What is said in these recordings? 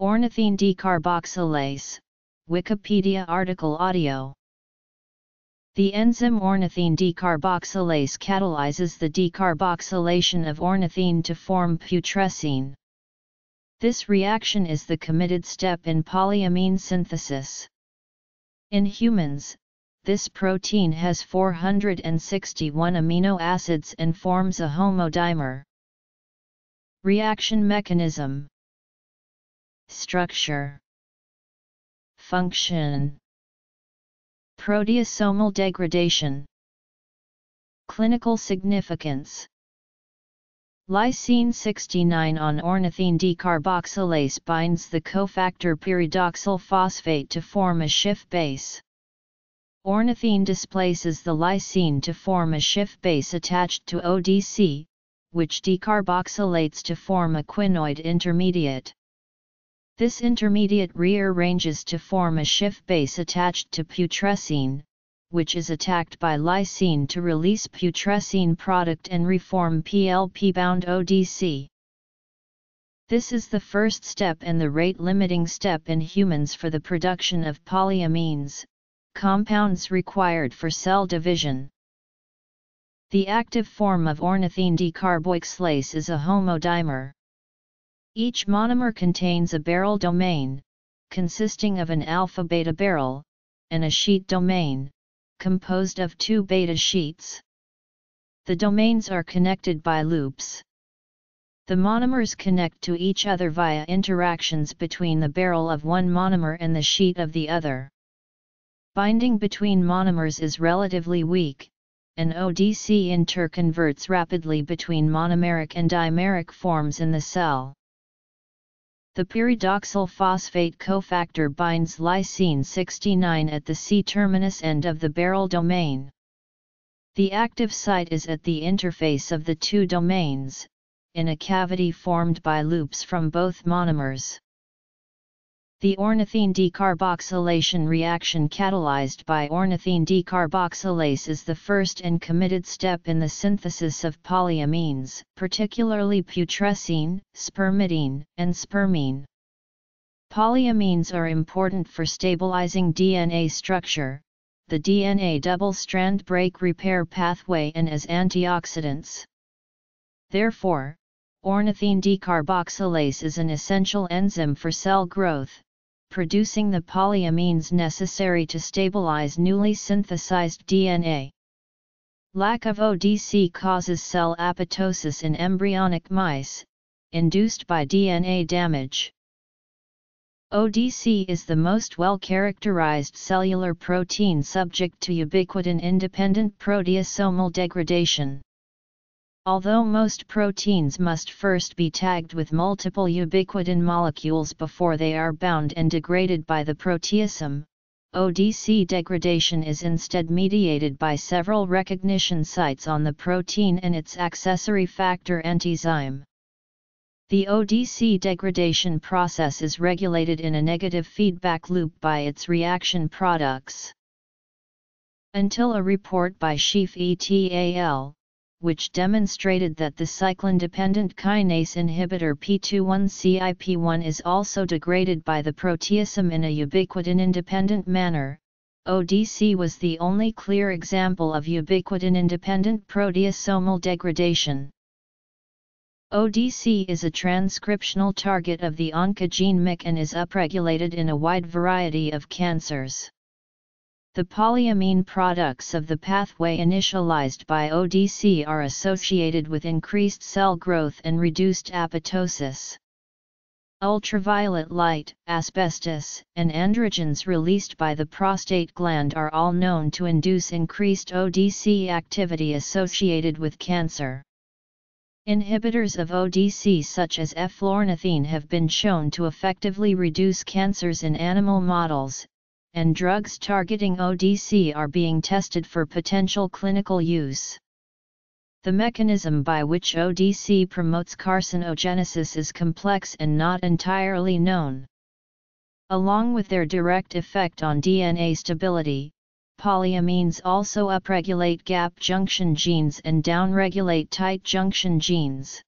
Ornithine decarboxylase, Wikipedia article audio. The enzyme ornithine decarboxylase catalyzes the decarboxylation of ornithine to form putrescine. This reaction is the committed step in polyamine synthesis. In humans, this protein has 461 amino acids and forms a homodimer. Reaction mechanism, structure, function, proteasomal degradation, clinical significance. Lysine 69 on ornithine decarboxylase binds the cofactor pyridoxal phosphate to form a Schiff base. Ornithine displaces the lysine to form a Sheaf base attached to ODC, which decarboxylates to form a quinoid intermediate. This intermediate rearranges to form a Sheaf base attached to putrescine, which is attacked by lysine to release putrescine product and reform PLP-bound ODC. This is the first step and the rate-limiting step in humans for the production of polyamines, compounds required for cell division. The active form of ornithine decarboxylase is a homodimer. Each monomer contains a barrel domain, consisting of an alpha-beta barrel, and a sheet domain, composed of two beta sheets. The domains are connected by loops. The monomers connect to each other via interactions between the barrel of one monomer and the sheet of the other. Binding between monomers is relatively weak, and ODC interconverts rapidly between monomeric and dimeric forms in the cell. The pyridoxal phosphate cofactor binds lysine 69 at the C-terminus end of the barrel domain. The active site is at the interface of the two domains, in a cavity formed by loops from both monomers. The ornithine decarboxylation reaction catalyzed by ornithine decarboxylase is the first and committed step in the synthesis of polyamines, particularly putrescine, spermidine, and spermine. Polyamines are important for stabilizing DNA structure, the DNA double-strand break repair pathway, and as antioxidants. Therefore, ornithine decarboxylase is an essential enzyme for cell growth, producing the polyamines necessary to stabilize newly synthesized DNA. Lack of ODC causes cell apoptosis in embryonic mice, induced by DNA damage. ODC is the most well-characterized cellular protein subject to ubiquitin-independent proteasomal degradation. Although most proteins must first be tagged with multiple ubiquitin molecules before they are bound and degraded by the proteasome, ODC degradation is instead mediated by several recognition sites on the protein and its accessory factor anti-zyme. The ODC degradation process is regulated in a negative feedback loop by its reaction products. Until a report by Sheaf et al., which demonstrated that the cyclin-dependent kinase inhibitor p21CIP1 is also degraded by the proteasome in a ubiquitin-independent manner, ODC was the only clear example of ubiquitin-independent proteasomal degradation. ODC is a transcriptional target of the oncogene MYC and is upregulated in a wide variety of cancers. The polyamine products of the pathway initialized by ODC are associated with increased cell growth and reduced apoptosis. Ultraviolet light, asbestos, and androgens released by the prostate gland are all known to induce increased ODC activity associated with cancer. Inhibitors of ODC such as eflornithine have been shown to effectively reduce cancers in animal models, and drugs targeting ODC are being tested for potential clinical use. The mechanism by which ODC promotes carcinogenesis is complex and not entirely known. Along with their direct effect on DNA stability, polyamines also upregulate gap junction genes and downregulate tight junction genes.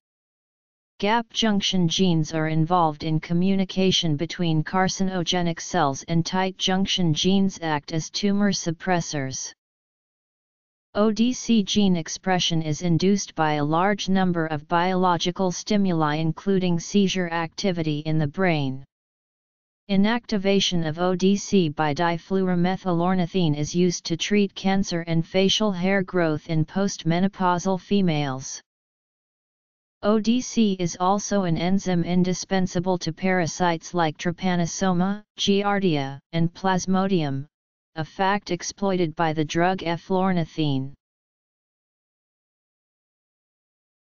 Gap junction genes are involved in communication between carcinogenic cells, and tight junction genes act as tumor suppressors. ODC gene expression is induced by a large number of biological stimuli, including seizure activity in the brain. Inactivation of ODC by difluoromethylornithine is used to treat cancer and facial hair growth in postmenopausal females. ODC is also an enzyme indispensable to parasites like Trypanosoma, Giardia, and Plasmodium, a fact exploited by the drug eflornithine.